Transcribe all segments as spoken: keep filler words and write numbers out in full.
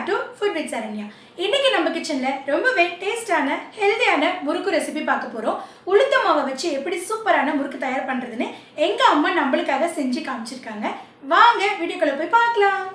back to Food with Saranya. இன்னைக்கு நம்ம கிச்சன்ல ரொம்பவே டேஸ்டான ஹெல்தியான முறுக்கு ரெசிபி பார்க்க போறோம். உளுத்த மாவை வச்சு எப்படி சூப்பரான முறுக்கு தயார் பண்றதுன்னு எங்க அம்மா நம்மளுக்காக செஞ்சு காமிச்சிருக்காங்க. வாங்க வீடியோக்குள்ள போய் பார்க்கலாம்.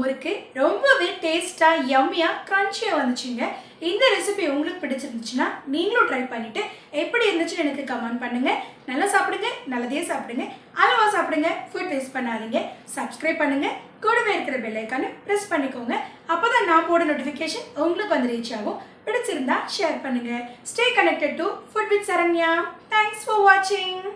முறுக்கு ரொம்பவே டேஸ்டா யம்மியா கிரன்ச்சியா வந்துச்சுங்க. இந்த ரெசிபி உங்களுக்கு பிடிச்சிருந்துச்சுன்னா நீங்களும் ட்ரை பண்ணிட்டு எப்படி இருந்துச்சுன்னு எனக்கு கமெண்ட் பண்ணுங்க. நல்லா சாப்பிடுங்க, நல்லதே சாப்பிடுங்க, அளவா சாப்பிடுங்க, ஃபுட் வேஸ்ட் பண்ணாதீங்க. சப்ஸ்கிரைப் பண்ணுங்க, கூடவே இருக்கிற பெல் ஐகானை பிரஸ் பண்ணிக்கோங்க. அப்பதான் நான் போட நோட்டிஃபிகேஷன் உங்களுக்கு வந்து ரீச் ஆகும். பிடிச்சிருந்தா ஷேர் பண்ணுங்க. Stay connected to Food with Saranya. Thanks for watching.